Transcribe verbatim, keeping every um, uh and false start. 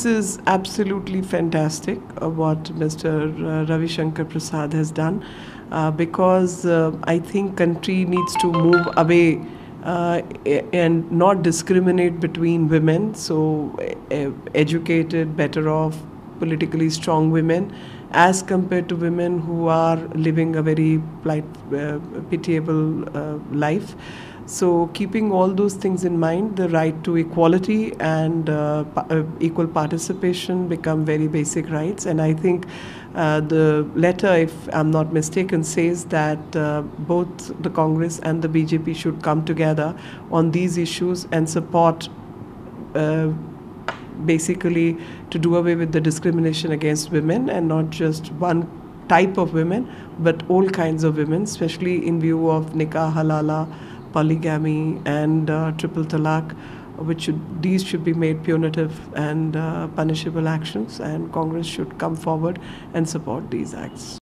This is absolutely fantastic, uh, what Mister Ravi Shankar Prasad has done, uh, because uh, I think country needs to move away uh, and not discriminate between women. So uh, educated, better off, politically strong women as compared to women who are living a very plight, uh, pitiable uh, life. So keeping all those things in mind, the right to equality and uh, pa uh, equal participation become very basic rights. And I think uh, the letter, if I'm not mistaken, says that uh, both the Congress and the B J P should come together on these issues and support uh, basically to do away with the discrimination against women, and not just one type of women, but all kinds of women, especially in view of nikah, halala, polygamy and uh, triple talaq, which should, these should be made punitive and uh, punishable actions, and Congress should come forward and support these acts.